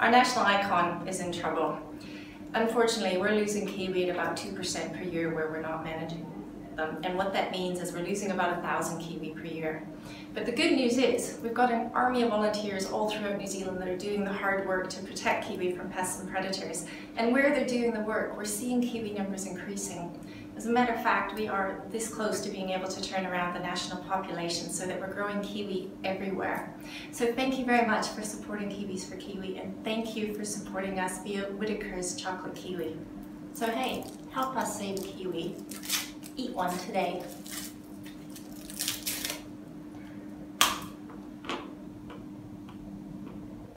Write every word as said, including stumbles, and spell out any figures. Our national icon is in trouble. Unfortunately, we're losing kiwi at about two percent per year where we're not managing them. And what that means is we're losing about one thousand kiwi per year. But the good news is we've got an army of volunteers all throughout New Zealand that are doing the hard work to protect kiwi from pests and predators. And where they're doing the work, we're seeing kiwi numbers increasing. As a matter of fact, we are this close to being able to turn around the national population so that we're growing kiwi everywhere. So thank you very much for supporting Kiwis for Kiwi, and thank you for supporting us via Whittaker's Chocolate Kiwi. So hey, help us save kiwi. Eat one today.